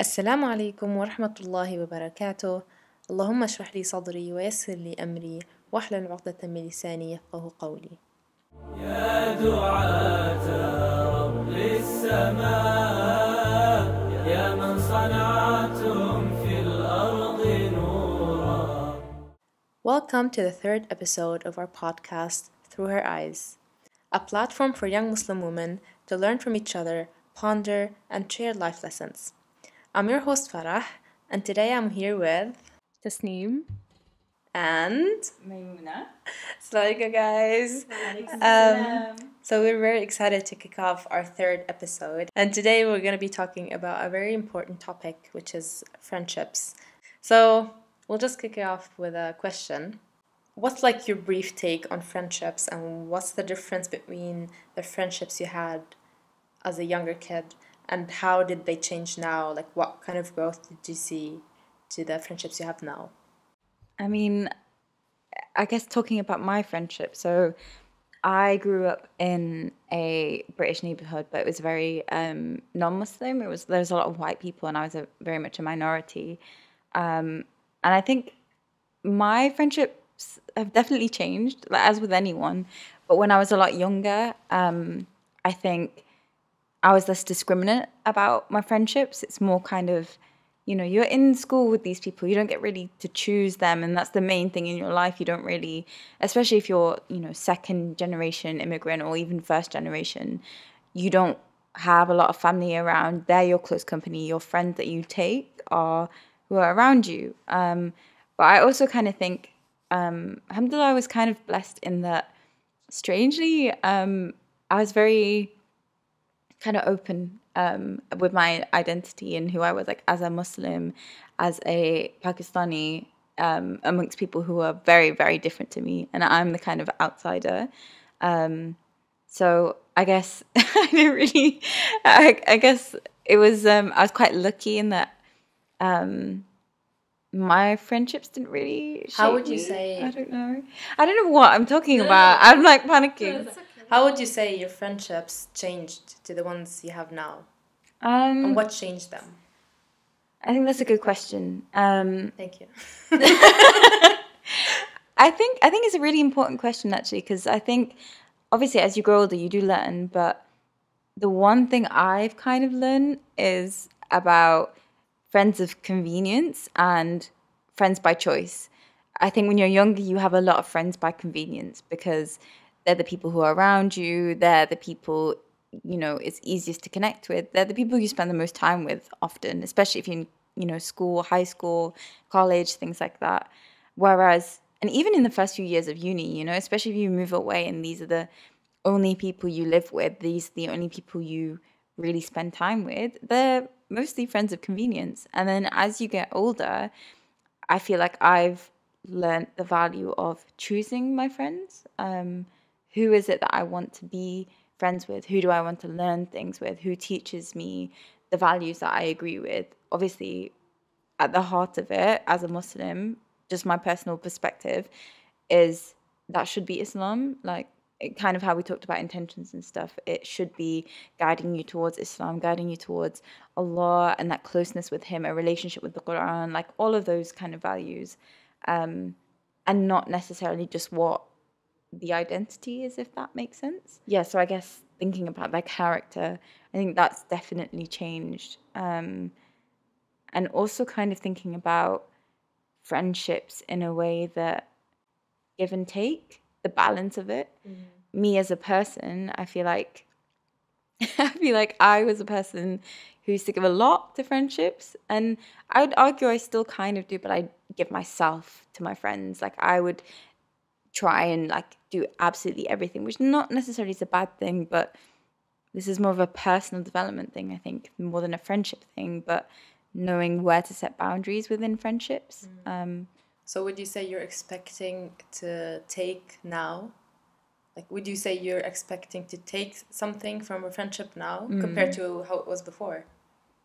السلام عليكم ورحمة الله وبركاته. اللهم اشرح لي صدري ويسر لي أمري واحلل عقدة من لساني يفقه قولي. يا دعاة رب السماء يا من صنعتم في الأرض نورا. Welcome to the third episode of our podcast, Through Her Eyes, a platform for young Muslim women to learn from each other, ponder, and share life lessons. I'm your host Farah, and today I'm here with Tasneem and Maymuna. Assalamualaikum, guys. So we're very excited to kick off our third episode, and today we're going to be talking about a very important topic, which is friendships. So we'll just kick it off with a question. What's like your brief take on friendships, and what's the difference between the friendships you had as a younger kid? And how did they change now? Like, what kind of growth did you see to the friendships you have now? I mean, I guess talking about my friendship. So I grew up in a British neighborhood, but it was very non-Muslim. There was a lot of white people, and I was very much a minority. And I think my friendships have definitely changed, as with anyone. But when I was a lot younger, I think I was less discriminant about my friendships. It's more kind of, you know, you're in school with these people. You don't get really to choose them. And that's the main thing in your life. You don't really, especially if you're, you know, second generation immigrant or even first generation, you don't have a lot of family around. They're your close company. Your friends that you take are who are around you. But I also kind of think, alhamdulillah, I was kind of blessed in that, strangely, I was very kind of open with my identity and who I was, like as a Muslim, as a Pakistani, amongst people who are very, very different to me. And I'm the kind of outsider. So I guess I was quite lucky in that my friendships didn't really shape. How would you say? I don't know what I'm talking about. I'm like panicking. How would you say your friendships changed to the ones you have now? And what changed them? I think that's a good question. Thank you. I think it's a really important question, actually, because I think, obviously, as you grow older, you do learn. But the one thing I've kind of learned is about friends of convenience and friends by choice. I think when you're younger, you have a lot of friends by convenience because they're the people who are around you. They're the people, you know, it's easiest to connect with. They're the people you spend the most time with often, especially if you're in, you know, school, high school, college, things like that. Whereas, and even in the first few years of uni, you know, especially if you move away and these are the only people you live with, these are the only people you really spend time with, they're mostly friends of convenience. And then as you get older, I feel like I've learned the value of choosing my friends. Who is it that I want to be friends with? Who do I want to learn things with? Who teaches me the values that I agree with? Obviously, at the heart of it, as a Muslim, just my personal perspective is that should be Islam. Like, it, kind of how we talked about intentions and stuff. It should be guiding you towards Islam, guiding you towards Allah and that closeness with Him, a relationship with the Quran, like all of those kind of values. And not necessarily just what the identity is, if that makes sense. Yeah, so I guess thinking about their character, I think that's definitely changed. And also kind of thinking about friendships in a way that give and take, the balance of it. Mm-hmm. Me as a person, I feel like I was a person who used to give a lot to friendships. And I would argue I still kind of do, but I give myself to my friends. Like, I would try and like do absolutely everything, which not necessarily is a bad thing, but this is more of a personal development thing, I think, more than a friendship thing, but knowing where to set boundaries within friendships. Mm. So would you say you're expecting to take now? Like, would you say you're expecting to take something from a friendship now compared to how it was before?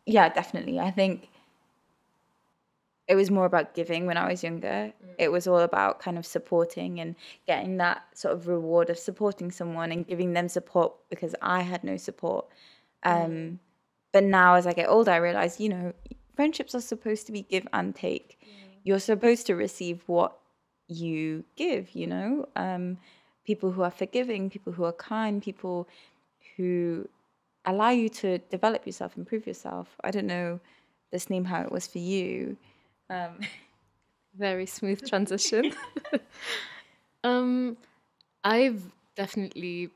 Yeah, definitely. I think it was more about giving when I was younger. Mm. It was all about kind of supporting and getting that sort of reward of supporting someone and giving them support because I had no support. But now as I get older, I realize, you know, friendships are supposed to be give and take. You're supposed to receive what you give, you know? People who are forgiving, people who are kind, people who allow you to develop yourself, improve yourself. I don't know this name, how it was for you. Very smooth transition. I've definitely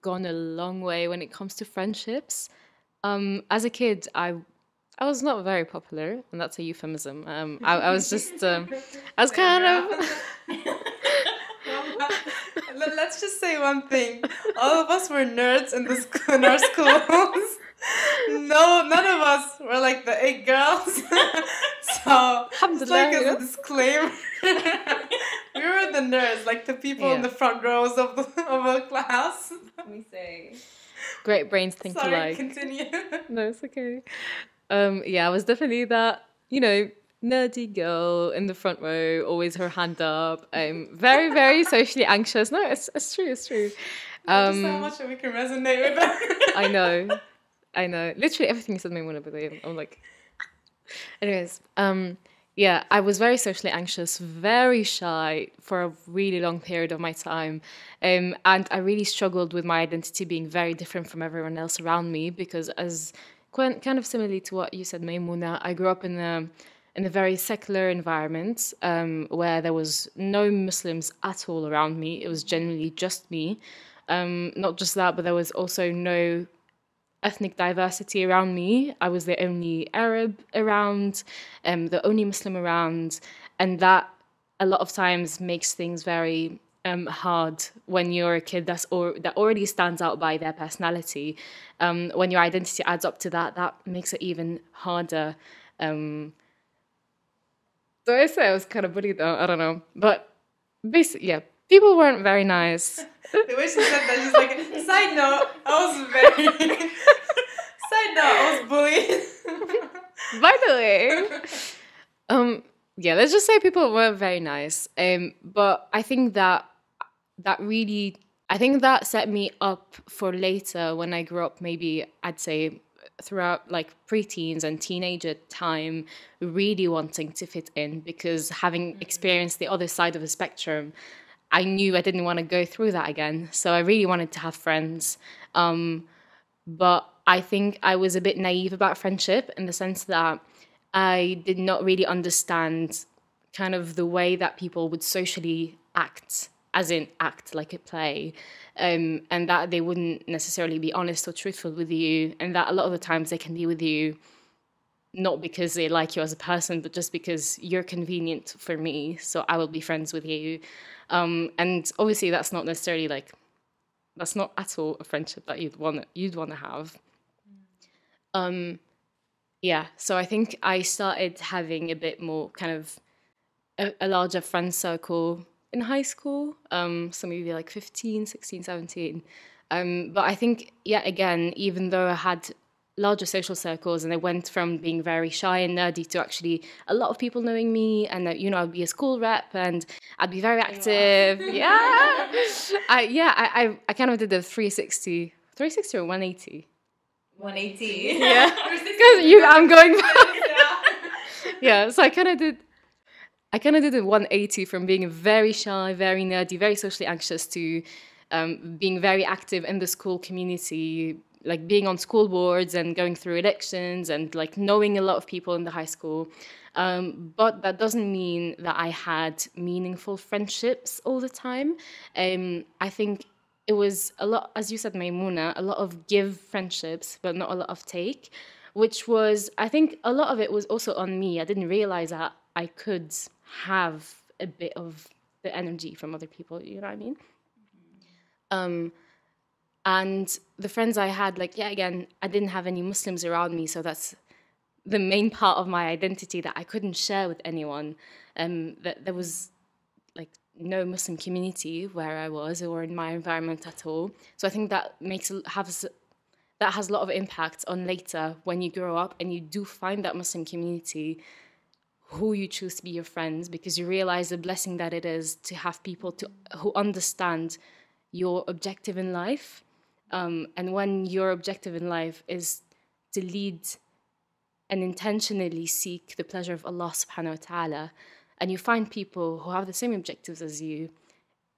gone a long way when it comes to friendships. As a kid, I was not very popular, and that's a euphemism. I was just, I was kind of... Let's just say one thing. All of us were nerds in our schools. No, none of us were like the 8 girls. So, just like as a disclaimer, we were the nerds, like the people in the front rows of a class. Let me say. Great brains think alike. Sorry, continue. No, it's okay. Yeah, I was definitely that, you know, nerdy girl in the front row, always her hand up. I'm very, very socially anxious. No, it's true, it's true. There's so much that we can resonate with her. I know. Literally everything you said made me want to believe. I'm like... Anyways, yeah, I was very socially anxious, very shy for a really long period of my time. And I really struggled with my identity being very different from everyone else around me, because as kind of similarly to what you said, Maymuna, I grew up in a very secular environment where there was no Muslims at all around me. It was generally just me. Not just that, but there was also no ethnic diversity around me. I was the only Arab around, the only Muslim around. And that a lot of times makes things very hard when you're a kid that already stands out by their personality. When your identity adds up to that, that makes it even harder. So I say I was kind of bullied though, I don't know. But basically, yeah, people weren't very nice. The way she said that, she's like, side note, I was bullied. By the way, yeah, let's just say people weren't very nice. But I think that set me up for later when I grew up, maybe I'd say, throughout like preteens and teenager time, really wanting to fit in, because having experienced the other side of the spectrum, I knew I didn't want to go through that again. So I really wanted to have friends. But I think I was a bit naive about friendship, in the sense that I did not really understand kind of the way that people would socially act, as in act like a play, and that they wouldn't necessarily be honest or truthful with you, and that a lot of the times they can be with you not because they like you as a person, but just because you're convenient for me, so I will be friends with you. And obviously that's not necessarily like, that's not at all a friendship that you'd want to have. Yeah, so I think I started having a bit more kind of a larger friend circle in high school, so maybe like 15, 16, 17. But I think, yeah, again, even though I had larger social circles and I went from being very shy and nerdy to actually a lot of people knowing me, and that, you know, I'd be a school rep and I'd be very active. Yeah. I kind of did the 360 or 180? 180. Yeah. Because I'm going back. Yeah, so I kind of did a 180 from being very shy, very nerdy, very socially anxious to being very active in the school community, like being on school boards and going through elections and like knowing a lot of people in the high school. But that doesn't mean that I had meaningful friendships all the time. I think it was a lot, as you said, Maymuna, a lot of give friendships, but not a lot of take, which was, I think a lot of it was also on me. I didn't realize that I could have a bit of the energy from other people, you know what I mean? And the friends I had, like, yeah, again, I didn't have any Muslims around me, so that's the main part of my identity that I couldn't share with anyone. There was, like, no Muslim community where I was or in my environment at all. So I think that has a lot of impact on later when you grow up and you do find that Muslim community, who you choose to be your friends, because you realize the blessing that it is to have people who understand your objective in life. And when your objective in life is to lead and intentionally seek the pleasure of Allah subhanahu wa ta'ala, and you find people who have the same objectives as you,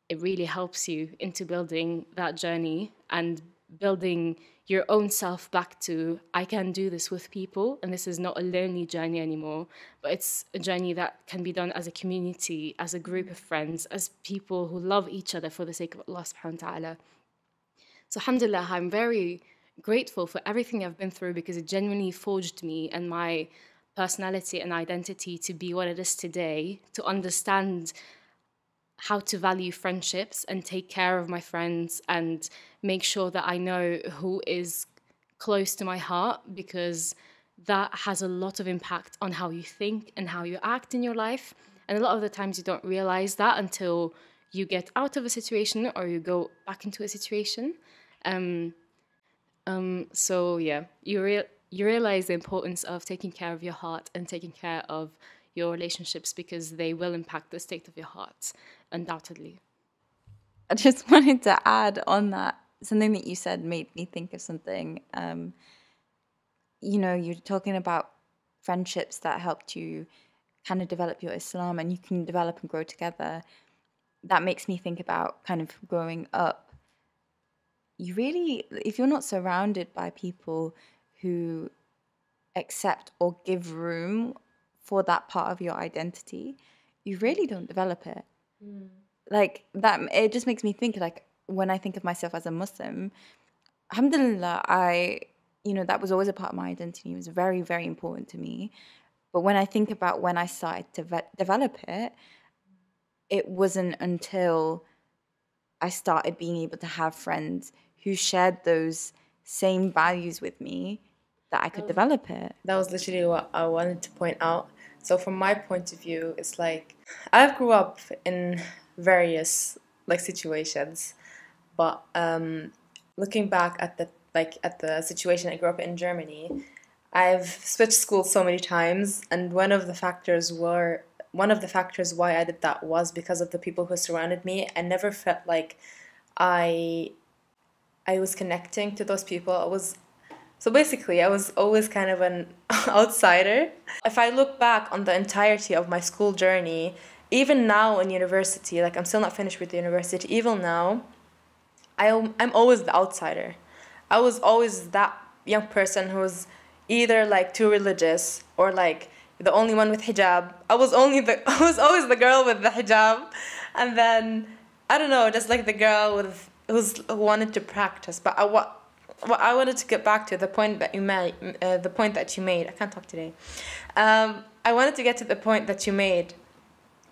it really helps you into building that journey and building your own self back to, I can do this with people, and this is not a lonely journey anymore, but it's a journey that can be done as a community, as a group of friends, as people who love each other for the sake of Allah subhanahu wa ta'ala. So alhamdulillah, I'm very grateful for everything I've been through, because it genuinely forged me and my personality and identity to be what it is today, to understand how to value friendships and take care of my friends and make sure that I know who is close to my heart, because that has a lot of impact on how you think and how you act in your life. And a lot of the times you don't realize that until you get out of a situation or you go back into a situation. You realize the importance of taking care of your heart and taking care of your relationships, because they will impact the state of your heart, undoubtedly. I just wanted to add on that. Something that you said made me think of something. You're talking about friendships that helped you kind of develop your Islam, and you can develop and grow together. That makes me think about kind of growing up. You really, if you're not surrounded by people who accept or give room for that part of your identity, you really don't develop it. Mm. Like that, it just makes me think, like, when I think of myself as a Muslim, alhamdulillah, that was always a part of my identity. It was very, very important to me. But when I think about when I started to develop it, it wasn't until I started being able to have friends who shared those same values with me that I could develop it. That was literally what I wanted to point out. So from my point of view, it's like, I've grew up in various situations, but looking back at the situation I grew up in Germany, I've switched schools so many times, and one of the factors why I did that was because of the people who surrounded me. I never felt like I was connecting to those people. So basically, I was always kind of an outsider. If I look back on the entirety of my school journey, even now in university, I'm still not finished with the university, even now, I'm always the outsider. I was always that young person who was either too religious or the only one with hijab. I was always the girl with the hijab, and then I don't know, just the girl who wanted to practice, but I wanted to get back to the point that you made. I can't talk today. I wanted to get to the point that you made.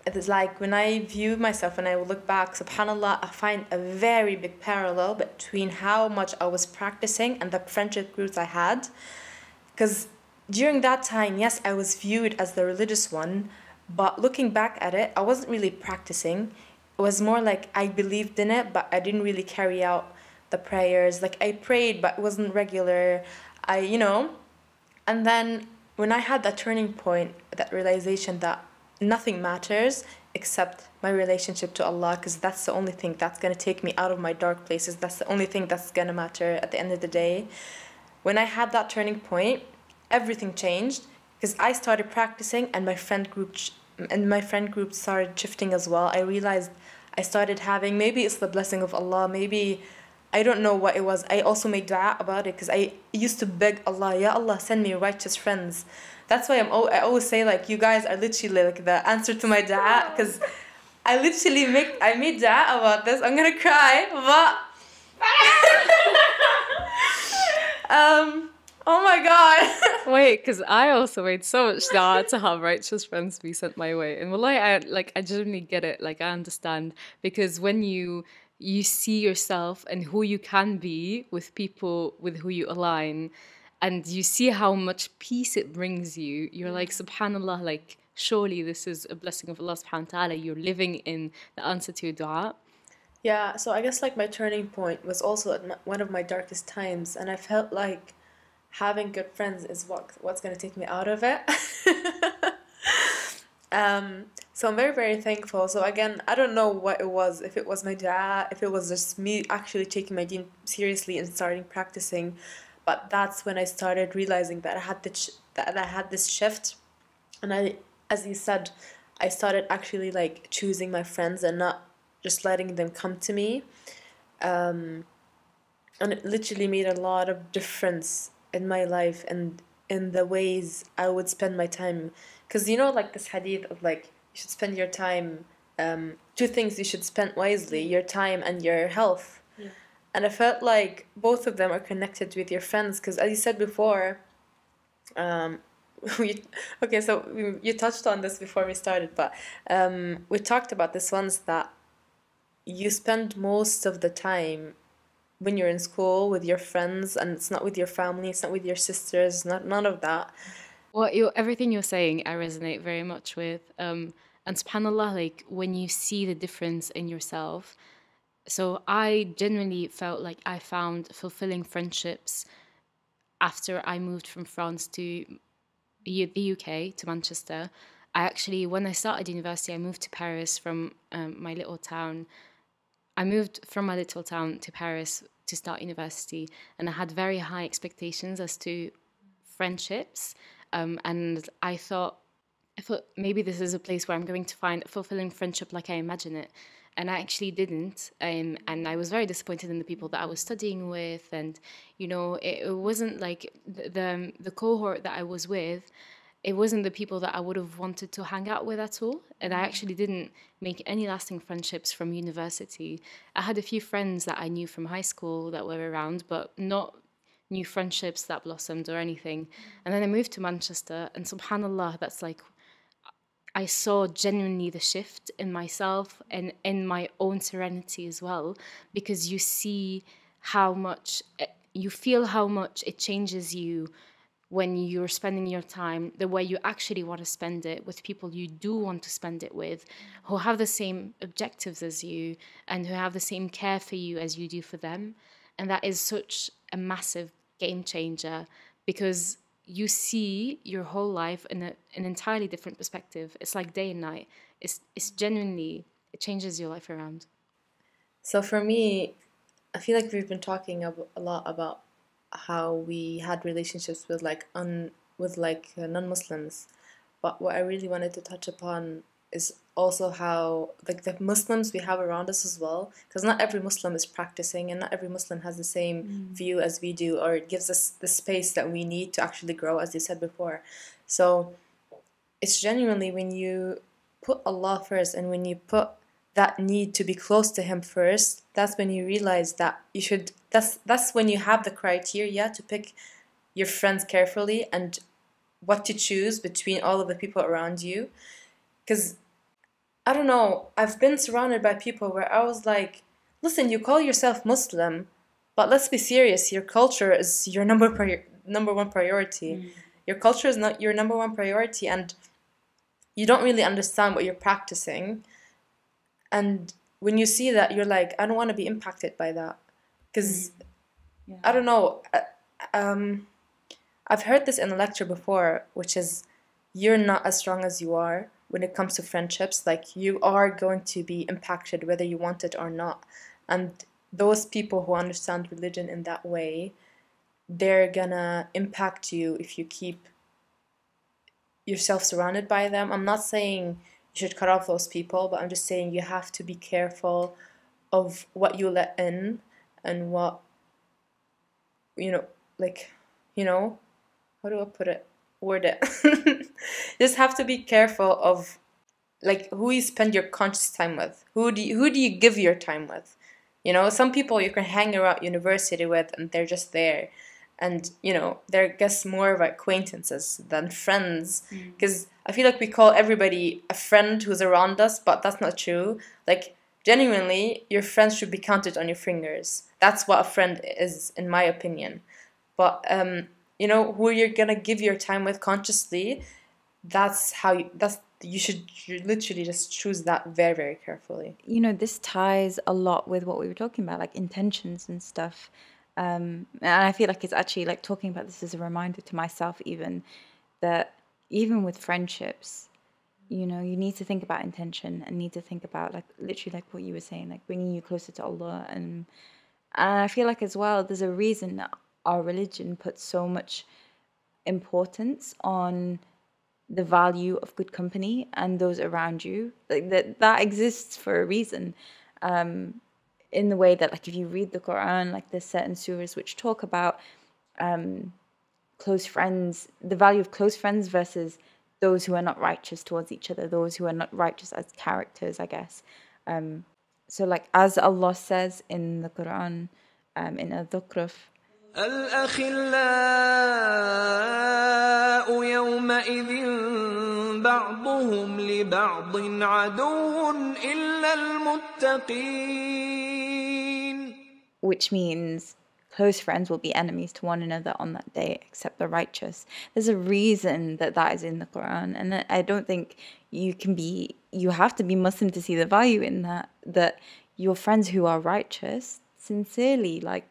It is when I view myself and I look back, subhanAllah, I find a very big parallel between how much I was practicing and the friendship groups I had. Because during that time, yes, I was viewed as the religious one, but looking back at it, I wasn't really practicing. It was more I believed in it, but I didn't really carry out the prayers. I prayed, but it wasn't regular. And then when I had that turning point, that realization that nothing matters except my relationship to Allah, because that's the only thing that's going to take me out of my dark places. That's the only thing that's going to matter at the end of the day. When I had that turning point, everything changed, because I started practicing, and my friend group started shifting as well. I realized I started having, maybe it's the blessing of Allah, maybe I don't know what it was. I also made dua about it, because I used to beg Allah, Ya Allah, send me righteous friends. That's why I always say, you guys are literally the answer to my dua, because I literally made dua about this. I'm gonna cry, but oh my God. Wait, because I also made so much dua to have righteous friends be sent my way, and wallahi, I genuinely get it. I understand, because when you see yourself and who you can be with people with who you align, and you see how much peace it brings you, you're subhanAllah, surely this is a blessing of Allah subhanahu wa ta'ala. You're living in the answer to your dua. Yeah, so I guess my turning point was also at one of my darkest times, and I felt having good friends is what's going to take me out of it. So I'm very, very thankful. So again, I don't know what it was, if it was my dua, if it was just me actually taking my deen seriously and starting practicing. But that's when I started realizing that I had this shift, and I, as you said, I started actually like choosing my friends and not just letting them come to me, and it literally made a lot of difference in my life and in the ways I would spend my time. Because you know, like this hadith of like you should spend your time, two things you should spend wisely: your time and your health. Yeah. And I felt like both of them are connected with your friends, because as you said before, you touched on this before we started, but we talked about this once, that you spend most of the time when you're in school with your friends, and it's not with your family, it's not with your sisters, not none of that. Everything you're saying, I resonate very much with. And subhanAllah, like when you see the difference in yourself. So I genuinely felt like I found fulfilling friendships after I moved from France to the UK, to Manchester. I actually, when I started university, I moved to Paris from my little town. I moved from my little town to Paris to start university, and I had very high expectations as to friendships. And I thought maybe this is a place where I'm going to find a fulfilling friendship like I imagine it. And I actually didn't, and I was very disappointed in the people that I was studying with, and you know, it wasn't like the cohort that I was with. It wasn't the people that I would have wanted to hang out with at all, and I actually didn't make any lasting friendships from university. I had a few friends that I knew from high school that were around, but not new friendships that blossomed or anything. And then I moved to Manchester, and subhanAllah, that's like, I saw genuinely the shift in myself and in my own serenity as well, because you see how much, you feel how much it changes you when you're spending your time the way you actually want to spend it, with people you do want to spend it with, who have the same objectives as you and who have the same care for you as you do for them. And that is such a massive game changer, because you see your whole life in an entirely different perspective. It's like day and night. It's genuinely, it changes your life around. So for me, I feel like we've been talking a lot about how we had relationships with non-Muslims, but what I really wanted to touch upon is also how like the Muslims we have around us as well, because not every Muslim is practicing, and not every Muslim has the same view as we do, or it gives us the space that we need to actually grow, as you said before. So it's genuinely when you put Allah first, and when you put that need to be close to Him first, that's when you realize that you should, that's when you have the criteria to pick your friends carefully and what to choose between all of the people around you. Because, I don't know, I've been surrounded by people where I was like, listen, you call yourself Muslim, but let's be serious, your culture is your number one priority. Mm. Your culture is not your number one priority, and you don't really understand what you're practicing. And when you see that, you're like, I don't want to be impacted by that. Because, I don't know, I've heard this in a lecture before, which is, you're not as strong as you are. When it comes to friendships, like you are going to be impacted whether you want it or not. And those people who understand religion in that way, they're gonna impact you if you keep yourself surrounded by them. I'm not saying you should cut off those people, but I'm just saying you have to be careful of what you let in and what, you know, like, you know, how do I put it? Word it. Just have to be careful of like who you spend your conscious time with. Who do you give your time with? You know, some people you can hang around university with and they're just there, and you know, they're I guess more of acquaintances than friends, because I feel like we call everybody a friend who's around us, but that's not true. Like genuinely, your friends should be counted on your fingers. That's what a friend is, in my opinion. But you know, who you're gonna give your time with consciously, that's how you should literally just choose that very, very carefully. You know, this ties a lot with what we were talking about, like intentions and stuff. And I feel like it's actually like talking about this is a reminder to myself, even that even with friendships, you know, you need to think about intention and need to think about like literally like what you were saying, like bringing you closer to Allah. And I feel like as well, there's a reason our religion puts so much importance on the value of good company and those around you, like that exists for a reason, in the way that, like, if you read the Quran, like, there's certain surahs which talk about close friends, the value of close friends versus those who are not righteous towards each other, those who are not righteous as characters, I guess. So, like, as Allah says in the Quran, in Al-Zukhruf, الأخلاء يومئذ بعضهم لبعض عدو إلا المتقين. Which means close friends will be enemies to one another on that day, except the righteous. There's a reason that that is in the Quran, and I don't think you have to be Muslim to see the value in that. That your friends who are righteous, sincerely, like,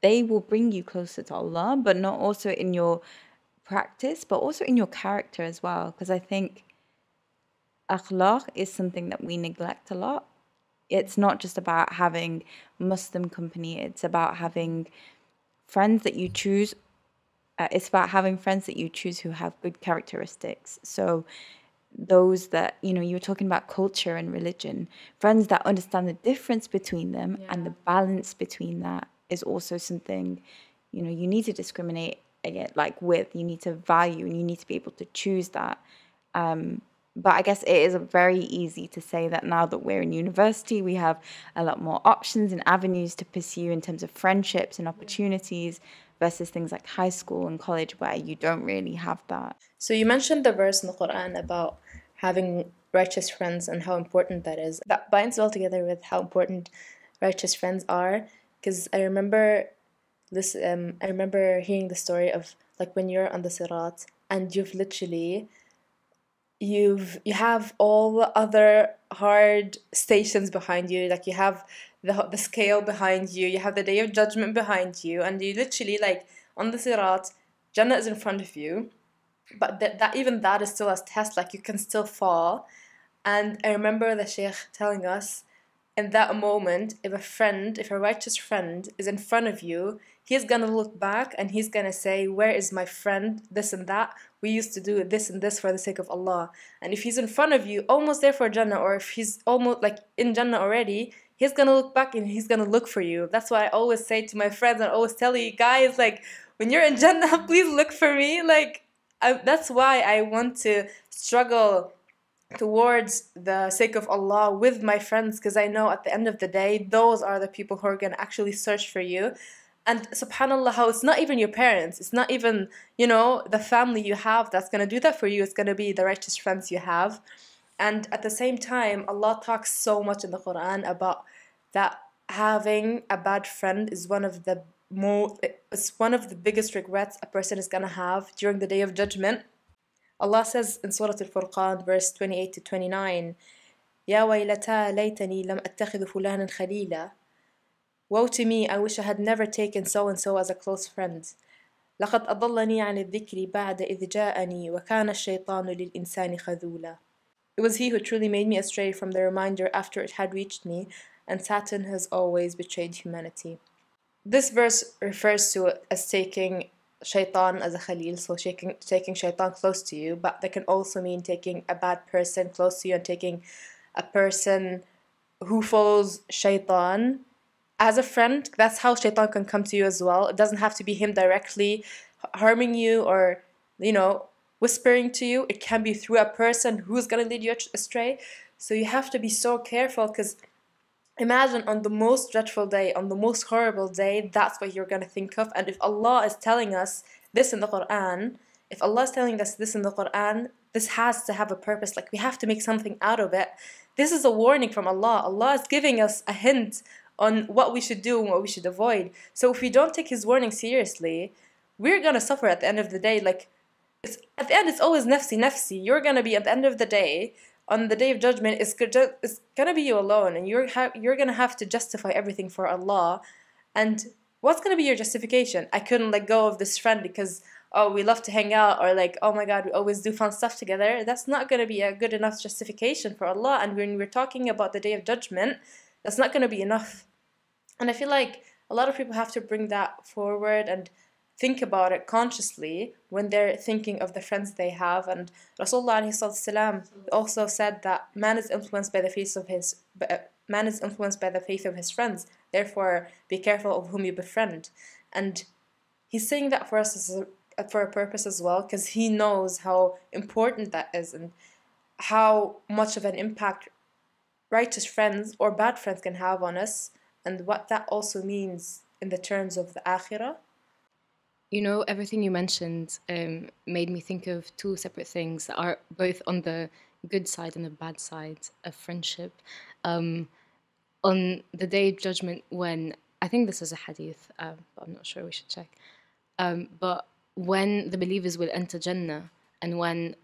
they will bring you closer to Allah, but not also in your practice, but also in your character as well. Because I think akhlaq is something that we neglect a lot. It's not just about having Muslim company. It's about having friends that you choose. It's about having friends that you choose who have good characteristics. So those that, you know, you're talking about culture and religion, friends that understand the difference between them, yeah, and the balance between that is also something, you know, you need to discriminate against, like, with, you need to value and you need to be able to choose that. But I guess it is very easy to say that now that we're in university, we have a lot more options and avenues to pursue in terms of friendships and opportunities versus things like high school and college where you don't really have that. So you mentioned the verse in the Quran about having righteous friends and how important that is. That binds well together with how important righteous friends are. Because I remember this, I remember hearing the story of, like, when you're on the Sirat and you've literally, you have all the other hard stations behind you, like, you have the scale behind you, you have the Day of Judgment behind you, and you literally, like, on the Sirat, Jannah is in front of you, but that is still a test, like, you can still fall. And I remember the Shaykh telling us, in that moment, if a righteous friend is in front of you, he's going to look back and he's going to say, where is my friend, this and that, we used to do this and this for the sake of Allah. And if he's in front of you, almost there for Jannah, or if he's almost, like, in Jannah already, he's going to look back and he's going to look for you. That's why I always say to my friends, and I always tell you guys, like, when you're in Jannah, please look for me. Like, that's why I want to struggle towards the sake of Allah with my friends, because I know at the end of the day, those are the people who are going to actually search for you. And subhanAllah, how it's not even your parents, it's not even, you know, the family you have that's going to do that for you, it's going to be the righteous friends you have. And at the same time, Allah talks so much in the Quran about that having a bad friend is one of the biggest regrets a person is going to have during the Day of Judgment. Allah says in Surah Al-Furqan, verse 28 to 29, يَا وَيْلَتَا لَيْتَنِي لَمْ أَتَّخِذُ فُلَانًا خَلِيلًا. Woe to me, I wish I had never taken so-and-so as a close friend. لَقَدْ أَضَلَّنِي عَنِ الذِّكْرِ بَعْدَ إِذْ جَاءَنِي وَكَانَ الشَّيْطَانُ لِلْإِنسَانِ خَذُولًا. It was he who truly made me astray from the reminder after it had reached me, and Satan has always betrayed humanity. This verse refers to it as taking Shaitan as a Khalil, so taking Shaitan close to you, but that can also mean taking a bad person close to you and taking a person who follows Shaitan as a friend. That's how Shaitan can come to you as well. It doesn't have to be him directly harming you or, you know, whispering to you. It can be through a person who's going to lead you astray. So you have to be so careful, because imagine on the most dreadful day, on the most horrible day, that's what you're going to think of. And if Allah is telling us this in the Quran, this has to have a purpose. Like, we have to make something out of it. This is a warning from Allah. Allah is giving us a hint on what we should do and what we should avoid. So if we don't take His warning seriously, we're going to suffer at the end of the day. Like, at the end, it's always nafsi, nafsi. You're going to be, at the end of the day, on the Day of Judgment, it's gonna be you alone, and you're gonna have to justify everything for Allah. And what's gonna be your justification? I couldn't let go of this friend because, oh, we love to hang out, or like, oh my God, we always do fun stuff together. That's not gonna be a good enough justification for Allah. And when we're talking about the Day of Judgment, that's not gonna be enough. And I feel like a lot of people have to bring that forward and think about it consciously when they're thinking of the friends they have. And Rasulullah also said that man is influenced by the faith of his friends. Therefore, be careful of whom you befriend. And he's saying that for us for a purpose as well, because he knows how important that is and how much of an impact righteous friends or bad friends can have on us, and what that also means in the terms of the akhirah. You know, everything you mentioned made me think of two separate things that are both on the good side and the bad side of friendship. On the Day of Judgment, when, I think this is a hadith, but I'm not sure, we should check, but when the believers will enter Jannah, and when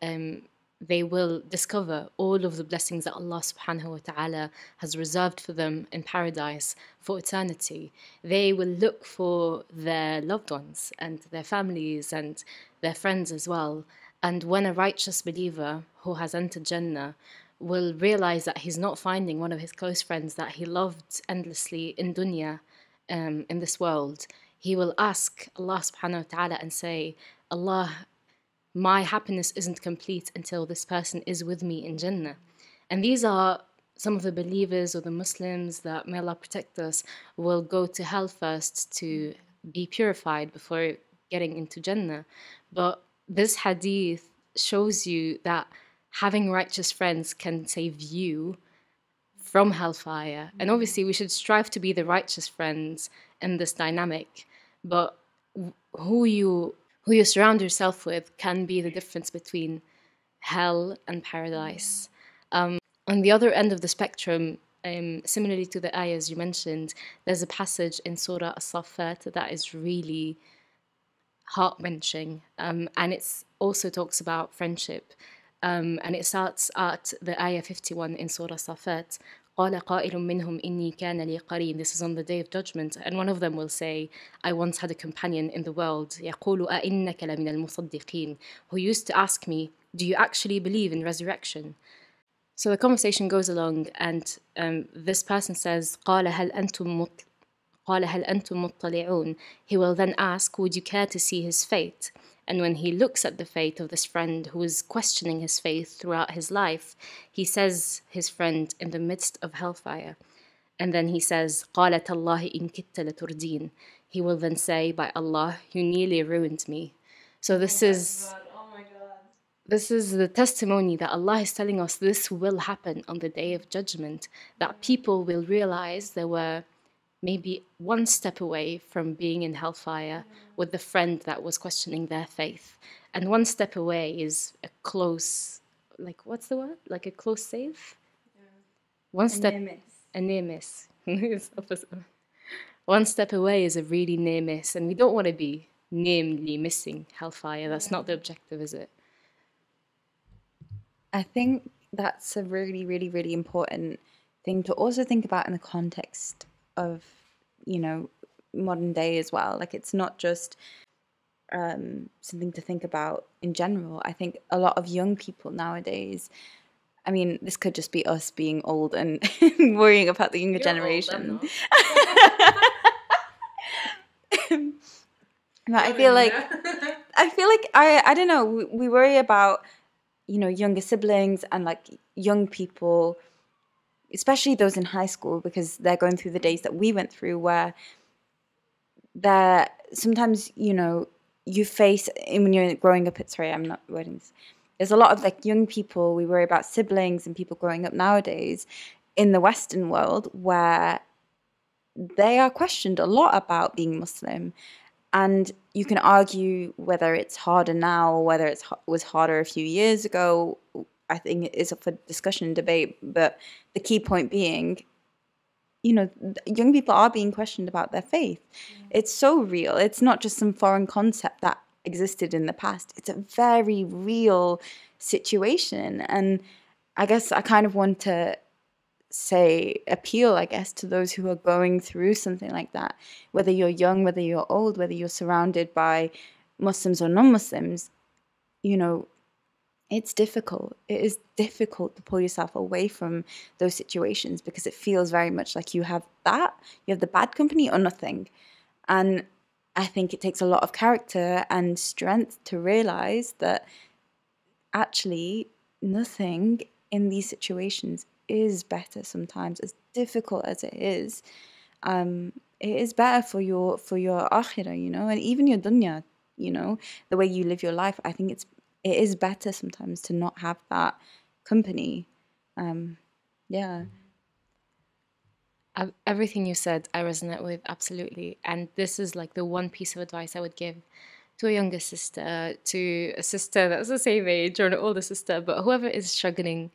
they will discover all of the blessings that Allah subhanahu wa ta'ala has reserved for them in paradise for eternity, they will look for their loved ones and their families and their friends as well. And when a righteous believer who has entered Jannah will realize that he's not finding one of his close friends that he loved endlessly in dunya, in this world, he will ask Allah subhanahu wa ta'ala and say, Allah, my happiness isn't complete until this person is with me in Jannah. And these are some of the believers or the Muslims that, may Allah protect us, will go to hell first to be purified before getting into Jannah. But this hadith shows you that having righteous friends can save you from hellfire. And obviously we should strive to be the righteous friends in this dynamic. But who you surround yourself with can be the difference between hell and paradise. On the other end of the spectrum, similarly to the ayahs you mentioned, there's a passage in Surah As-Saffat that is really heart-wrenching. And it also talks about friendship. And it starts at the ayah 51 in Surah As-Saffat. This is on the Day of Judgment, and one of them will say, I once had a companion in the world who used to ask me, do you actually believe in resurrection? So the conversation goes along, and this person says, he will then ask, would you care to see his fate? And when he looks at the fate of this friend who is questioning his faith throughout his life, he says his friend in the midst of hellfire. And then he says, قَالَتَ اللَّهِ إِن كِتَّ لَتُرْدِينَ. He will then say, by Allah, you nearly ruined me. So this is, this is the testimony that Allah is telling us this will happen on the Day of Judgment, that people will realize there were maybe one step away from being in hellfire with the friend that was questioning their faith. And one step away is a close, like, what's the word? Like a close save? Yeah. One step, a near miss. It's opposite. One step away is a really near miss, and we don't want to be nearly missing hellfire. That's not the objective, is it? I think that's a really, really, really important thing to also think about in the context of, you know, modern day as well. Like, it's not just something to think about in general. I think a lot of young people nowadays, I mean, this could just be us being old and worrying about the younger generation. But I don't know, we worry about, you know, younger siblings and like young people, especially those in high school, because they're going through the days that we went through, where they're sometimes, you know, you face, when you're growing up, sorry, I'm not wording this. There's a lot of like young people, we worry about siblings and people growing up nowadays in the Western world, where they are questioned a lot about being Muslim. And you can argue whether it's harder now, whether it was harder a few years ago. I think it is up for discussion and debate, but the key point being, you know, young people are being questioned about their faith. Mm. It's so real. It's not just some foreign concept that existed in the past. It's a very real situation. And I guess I kind of want to say, appeal, I guess, to those who are going through something like that, whether you're young, whether you're old, whether you're surrounded by Muslims or non-Muslims, you know, it's difficult. It is difficult to pull yourself away from those situations, because it feels very much like you have that. You have the bad company or nothing. And I think it takes a lot of character and strength to realize that actually nothing in these situations is better sometimes, as difficult as it is. It is better for your akhirah, you know, and even your dunya, you know, the way you live your life. I think it is better sometimes to not have that company. Yeah. Everything you said, I resonate with absolutely. And this is like the one piece of advice I would give to a younger sister, to a sister that's the same age, or an older sister, but whoever is struggling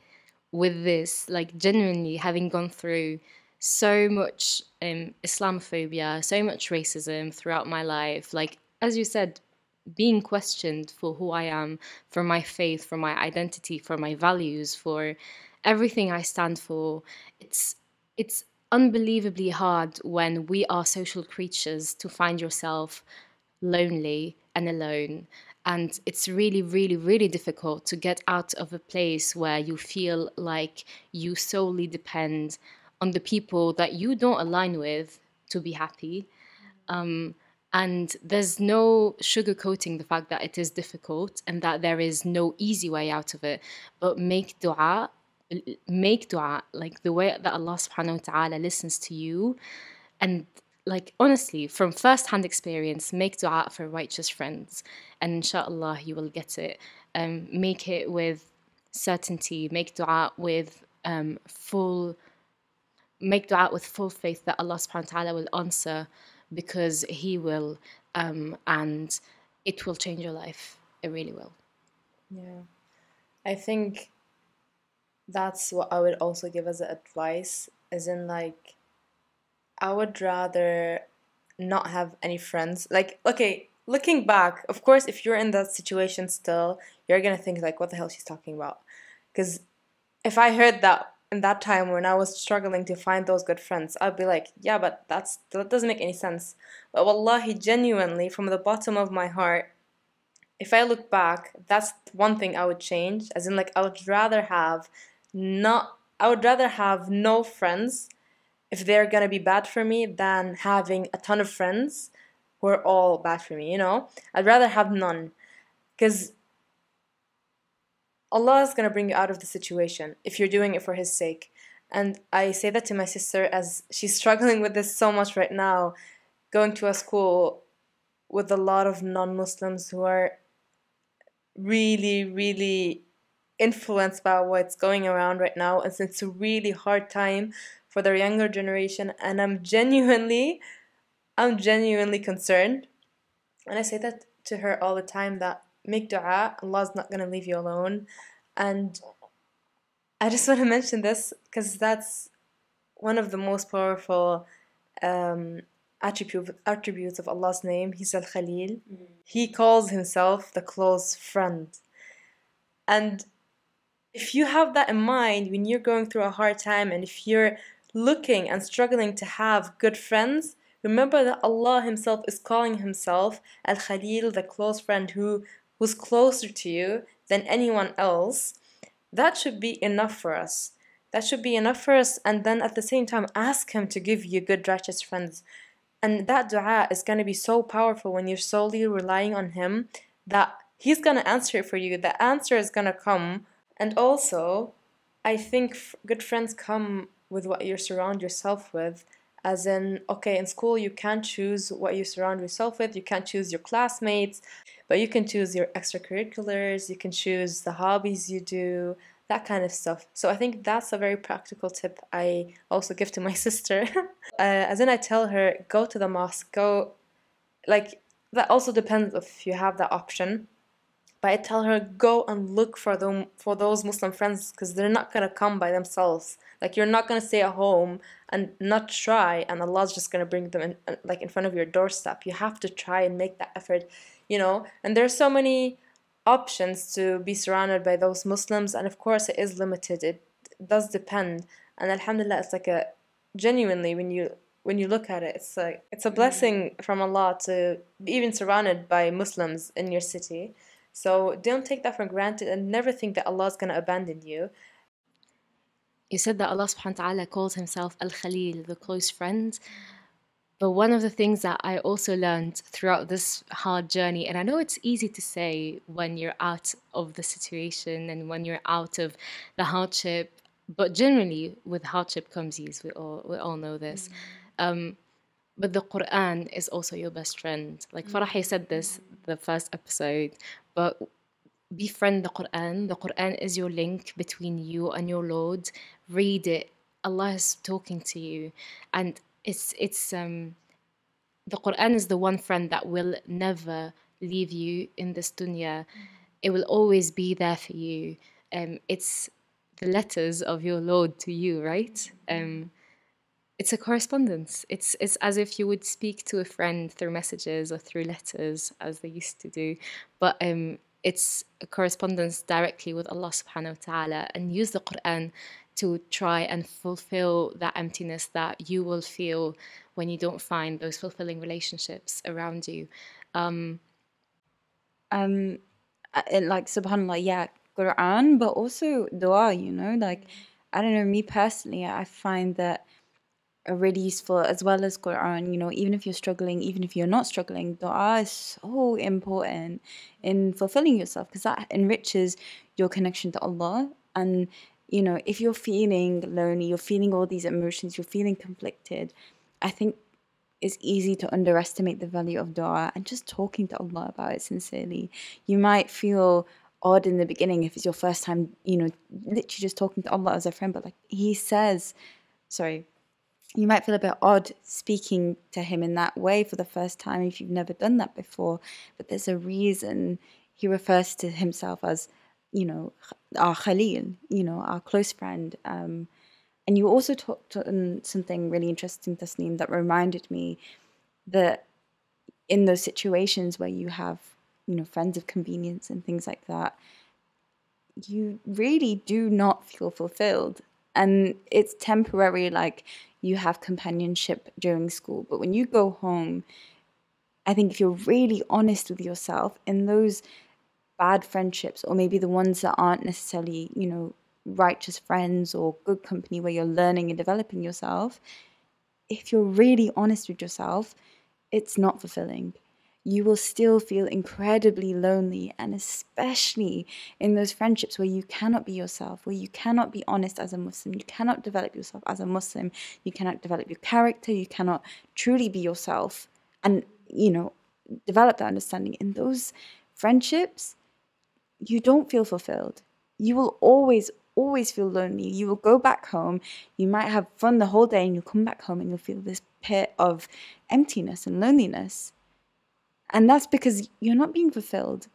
with this, like genuinely having gone through so much Islamophobia, so much racism throughout my life, like, as you said, being questioned for who I am, for my faith, for my identity, for my values, for everything I stand for. It's unbelievably hard when we are social creatures to find yourself lonely and alone. And it's really, really, really difficult to get out of a place where you feel like you solely depend on the people that you don't align with to be happy. And there's no sugarcoating the fact that it is difficult and that there is no easy way out of it. But make dua, like the way that Allah subhanahu wa ta'ala listens to you. And like, honestly, from first-hand experience, make dua for righteous friends. And inshallah, you will get it. Make it with certainty. Make dua with full faith that Allah subhanahu wa ta'ala will answer, because he will, and it will change your life. It really will. Yeah. I think that's what I would also give as advice, as in, like, I would rather not have any friends. Like, okay, looking back, of course, if you're in that situation still, you're going to think, like, what the hell she's talking about? Because if I heard that in that time when I was struggling to find those good friends, I'd be like, yeah, but that doesn't make any sense. But wallahi, genuinely, from the bottom of my heart, if I look back, that's one thing I would change. As in, like, I would rather have no friends if they're going to be bad for me than having a ton of friends who are all bad for me, you know? I'd rather have none, because Allah is going to bring you out of the situation if you're doing it for His sake. And I say that to my sister, as she's struggling with this so much right now, going to a school with a lot of non-Muslims who are really, really influenced by what's going around right now. And it's a really hard time for their younger generation. And I'm genuinely concerned. And I say that to her all the time, that make dua, Allah's not going to leave you alone. And I just want to mention this because that's one of the most powerful attributes of Allah's name. He's Al-Khalil. Mm-hmm. He calls himself the close friend. And if you have that in mind when you're going through a hard time, and if you're looking and struggling to have good friends, remember that Allah himself is calling himself Al-Khalil, the close friend, who's closer to you than anyone else. That should be enough for us. That should be enough for us. And then at the same time, ask him to give you good, righteous friends. And that dua is going to be so powerful when you're solely relying on him, that he's going to answer it for you. The answer is going to come. And also, I think good friends come with what you surround yourself with. As in, okay, in school you can't choose what you surround yourself with. You can't choose your classmates, but you can choose your extracurriculars. You can choose the hobbies you do, that kind of stuff. So I think that's a very practical tip I also give to my sister. As in, I tell her, go to the mosque. Go, like, that also depends if you have that option. But I tell her, go and look for those Muslim friends, because they're not going to come by themselves. Like, you're not going to stay at home and not try, and Allah's just going to bring them in, like, in front of your doorstep. You have to try and make that effort, you know. And there's so many options to be surrounded by those Muslims, and of course it is limited. It does depend. And alhamdulillah, it's like a, genuinely, when you look at it, it's like, it's a blessing from Allah to be even surrounded by Muslims in your city. So don't take that for granted, and never think that Allah's going to abandon you. You said that Allah subhanahu wa ta'ala calls himself Al-Khalil, the close friend. But one of the things that I also learned throughout this hard journey, and I know it's easy to say when you're out of the situation and when you're out of the hardship, but generally with hardship comes ease. We all know this. But the Quran is also your best friend. Like Farahi said this the first episode, but befriend the Quran. The Quran is your link between you and your Lord. Read it. Allah is talking to you, and it's the Quran is the one friend that will never leave you in this dunya. It will always be there for you. It's the letters of your Lord to you, right? It's a correspondence. It's as if you would speak to a friend through messages or through letters, as they used to do, but it's a correspondence directly with Allah subhanahu wa ta'ala. And use the Quran to try and fulfill that emptiness that you will feel when you don't find those fulfilling relationships around you. Like subhanAllah, yeah, Quran, but also dua, you know, like, I don't know, me personally, I find that really useful as well as Quran, you know, even if you're struggling, even if you're not struggling, dua is so important in fulfilling yourself, because that enriches your connection to Allah. And, you know, if you're feeling lonely, you're feeling all these emotions, you're feeling conflicted, I think it's easy to underestimate the value of dua and just talking to Allah about it sincerely. You might feel odd in the beginning if it's your first time, you know, literally just talking to Allah as a friend, but like he says, you might feel a bit odd speaking to him in that way for the first time if you've never done that before. But there's a reason he refers to himself as, you know, our Khalil, you know, our close friend. And you also talked on something really interesting, Tasneem, that reminded me that in those situations where you have, you know, friends of convenience and things like that, you really do not feel fulfilled. And it's temporary, like you have companionship during school. But when you go home, I think if you're really honest with yourself in those bad friendships, or maybe the ones that aren't necessarily, you know, righteous friends or good company where you're learning and developing yourself, if you're really honest with yourself, it's not fulfilling. You will still feel incredibly lonely, and especially in those friendships where you cannot be yourself, where you cannot be honest as a Muslim, you cannot develop yourself as a Muslim, you cannot develop your character, you cannot truly be yourself and, you know, develop that understanding. In those friendships, you don't feel fulfilled. You will always feel lonely. You will go back home, you might have fun the whole day, and you'll come back home and you'll feel this pit of emptiness and loneliness. And that's because you're not being fulfilled.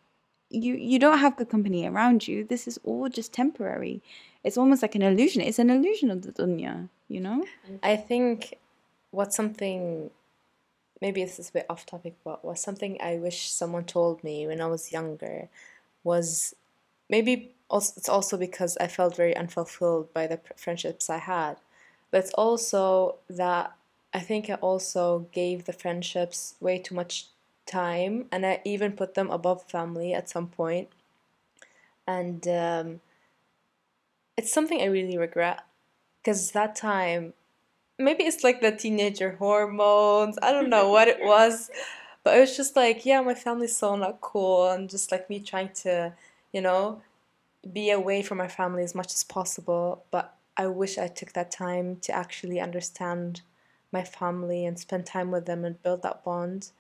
You don't have good company around you. This is all just temporary. It's almost like an illusion. It's an illusion of the dunya, you know? I think what's something, maybe this is a bit off topic, but what's something I wish someone told me when I was younger was, maybe it's also because I felt very unfulfilled by the friendships I had. But it's also that I think I also gave the friendships way too much time, and I even put them above family at some point. And it's something I really regret, because that time, maybe it's like the teenager hormones, I don't know what it was, but it was just like, yeah, my family's so not cool, and just like me trying to, you know, be away from my family as much as possible. But I wish I took that time to actually understand my family and spend time with them and build that bond.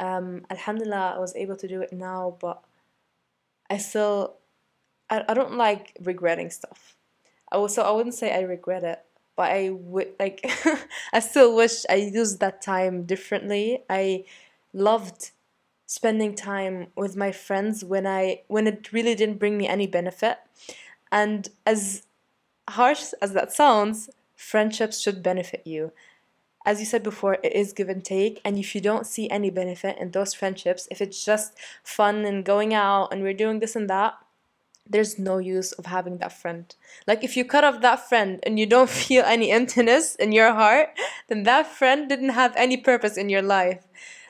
Alhamdulillah, I was able to do it now, but I still, I don't like regretting stuff. I wouldn't say I regret it, but I would like, I still wish I used that time differently. I loved spending time with my friends when it really didn't bring me any benefit. And as harsh as that sounds, friendships should benefit you. As you said before, it is give and take, and if you don't see any benefit in those friendships, if it's just fun and going out and we're doing this and that, there's no use of having that friend. Like, if you cut off that friend and you don't feel any emptiness in your heart, then that friend didn't have any purpose in your life.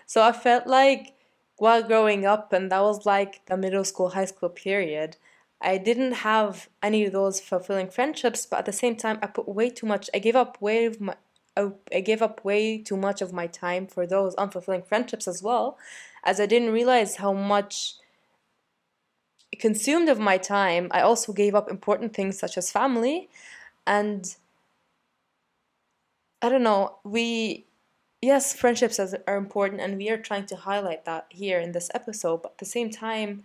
So I felt like while growing up, and that was like the middle school, high school period, I didn't have any of those fulfilling friendships, but at the same time, I gave up way I gave up way too much of my time for those unfulfilling friendships as well, as I didn't realize how much it consumed of my time. I also gave up important things such as family, and I don't know, yes, friendships are important, and we are trying to highlight that here in this episode, but at the same time,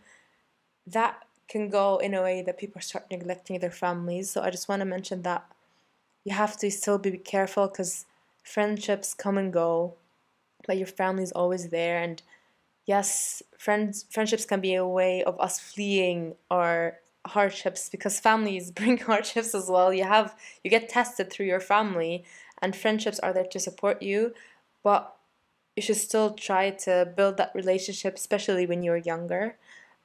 that can go in a way that people start neglecting their families. So I just want to mention that you have to still be careful, because friendships come and go, but your family is always there. And yes, friendships can be a way of us fleeing our hardships, because families bring hardships as well. You get tested through your family, and friendships are there to support you, but you should still try to build that relationship, especially when you're younger.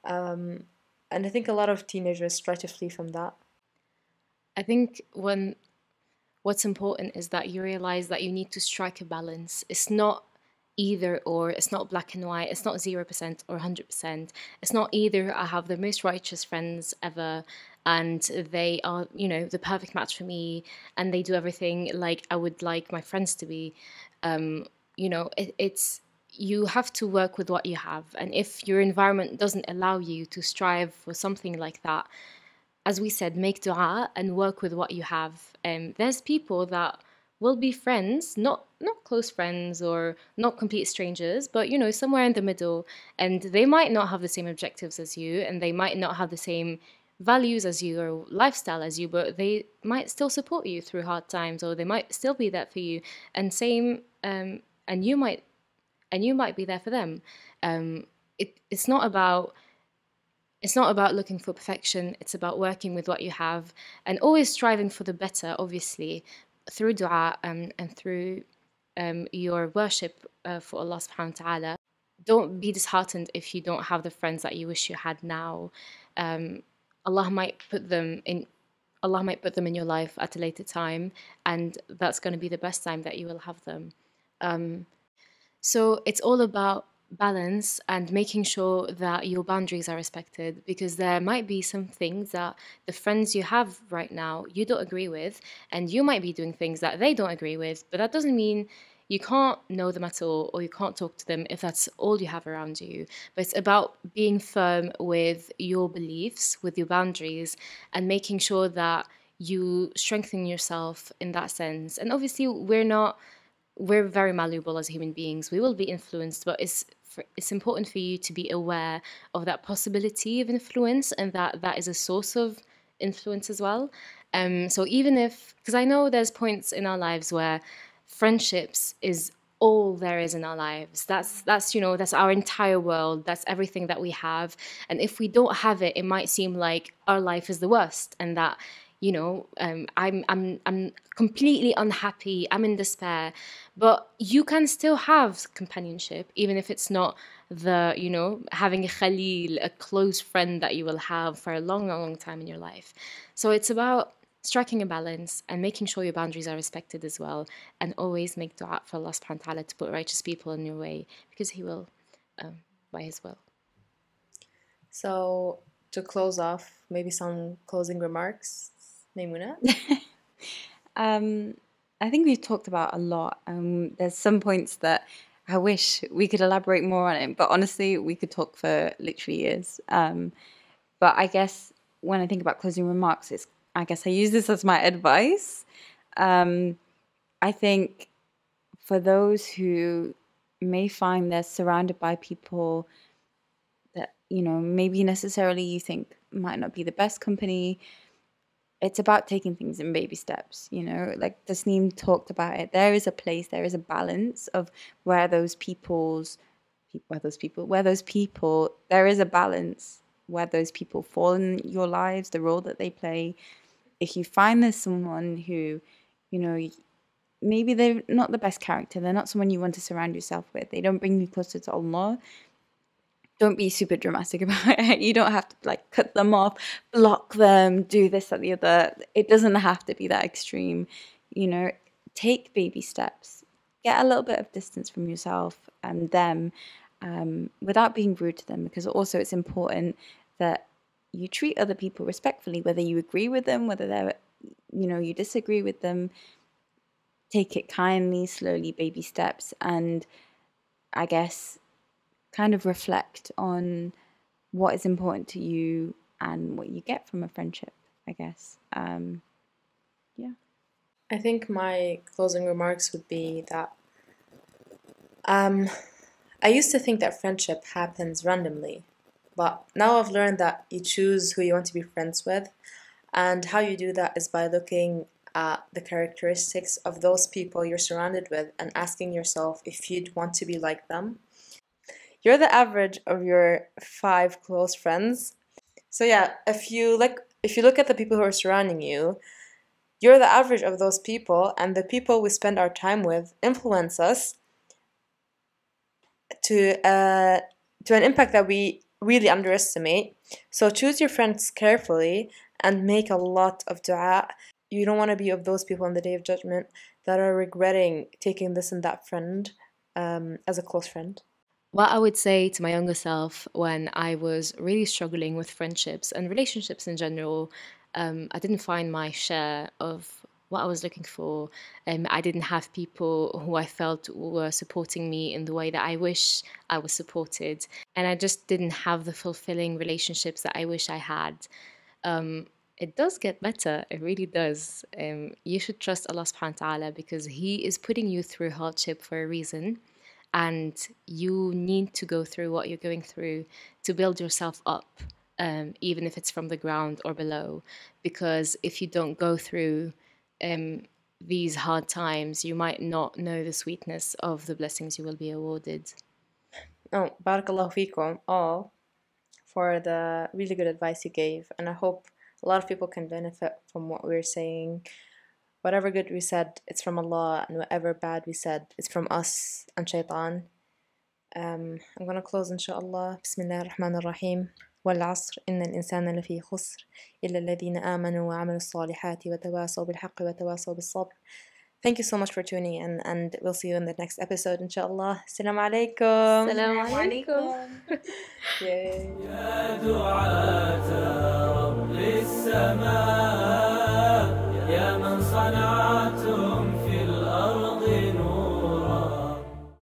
And I think a lot of teenagers try to flee from that. I think what's important is that you realize that you need to strike a balance. It's not either or, it's not black and white, it's not 0% or 100%. It's not either I have the most righteous friends ever and they are, the perfect match for me and they do everything like I would like my friends to be. It's you have to work with what you have, and if your environment doesn't allow you to strive for something like that, as we said, make dua and work with what you have. There's people that will be friends, not close friends or not complete strangers, but somewhere in the middle, and they might not have the same objectives as you, and they might not have the same values as you or lifestyle as you, but they might still support you through hard times, or they might still be there for you, and same and you might be there for them. It's not about looking for perfection. It's about working with what you have and always striving for the better, obviously, through dua and through your worship for Allah subhanahu wa ta'ala. Don't be disheartened if you don't have the friends that you wish you had now. Allah might put them in your life at a later time, and that's going to be the best time that you will have them. So it's all about balance and making sure that your boundaries are respected, because there might be some things that the friends you have right now you don't agree with, and you might be doing things that they don't agree with, but that doesn't mean you can't know them at all or you can't talk to them if that's all you have around you. But it's about being firm with your beliefs, with your boundaries, and making sure that you strengthen yourself in that sense. And obviously we're very malleable as human beings. We will be influenced, but it's important for you to be aware of that possibility of influence, and that is a source of influence as well. So even if, because I know there's points in our lives where friendships is all there is in our lives. That's our entire world. That's everything that we have. And if we don't have it, it might seem like our life is the worst, and that, I'm completely unhappy, I'm in despair. But you can still have companionship, even if it's not having a khalil, a close friend that you will have for a long, long, long time in your life. So it's about striking a balance and making sure your boundaries are respected as well. And always make dua for Allah subhanahu wa ta'ala to put righteous people in your way, because He will, by His will. So to close off, maybe some closing remarks. Maymuna? I think we've talked about a lot. There's some points that I wish we could elaborate more on it, but honestly, we could talk for literally years. But I guess when I think about closing remarks, I use this as my advice. I think for those who may find they're surrounded by people that, maybe necessarily you think might not be the best company, it's about taking things in baby steps, like Tasneem talked about it. There is a place, there is a balance of there is a balance where those people fall in your lives, the role that they play. If you find there's someone who, maybe they're not the best character, they're not someone you want to surround yourself with, they don't bring you closer to Allah, don't be super dramatic about it. You don't have to cut them off, block them, do this, that, the other. It doesn't have to be that extreme. Take baby steps. Get a little bit of distance from yourself and them without being rude to them, because also it's important that you treat other people respectfully, whether you agree with them, whether you disagree with them. take it kindly, slowly, baby steps, and I guess kind of reflect on what is important to you and what you get from a friendship, I guess. Yeah. I think my closing remarks would be that I used to think that friendship happens randomly, but now I've learned that you choose who you want to be friends with, and how you do that is by looking at the characteristics of those people you're surrounded with and asking yourself if you'd want to be like them. You're the average of your 5 close friends. So yeah, if you look at the people who are surrounding you, you're the average of those people, and the people we spend our time with influence us to an impact that we really underestimate. So choose your friends carefully and make a lot of dua. You don't want to be of those people on the Day of Judgment that are regretting taking this and that friend as a close friend. What I would say to my younger self when I was really struggling with friendships and relationships in general, I didn't find my share of what I was looking for. I didn't have people who I felt were supporting me in the way that I wish I was supported. And I just didn't have the fulfilling relationships that I wish I had. It does get better, it really does. You should trust Allah subhanahu wa ta'ala, because He is putting you through hardship for a reason. And you need to go through what you're going through to build yourself up, even if it's from the ground or below. Because if you don't go through these hard times, you might not know the sweetness of the blessings you will be awarded. Oh, barakallahu feekum all for the really good advice you gave. And I hope a lot of people can benefit from what we're saying. Whatever good we said, it's from Allah, and whatever bad we said, it's from us and Shaitan. I'm going to close, inshaAllah. Bismillah ar-Rahman ar-Rahim. وَالْعَصْرِ إِنَّ الْإِنسَانَ لَفِي خُسْرٍ إِلَّا الَّذِينَ آمَنُوا وَعَمِلُوا الصَّالِحَاتِ وَتَوَاصَوْا بِالْحَقِّ وَتَوَاصَوْا بِالصَّبْرِ. Thank you so much for tuning in, and we'll see you in the next episode, inshaAllah. Assalamu alaikum. Assalamu alaikum. Yay.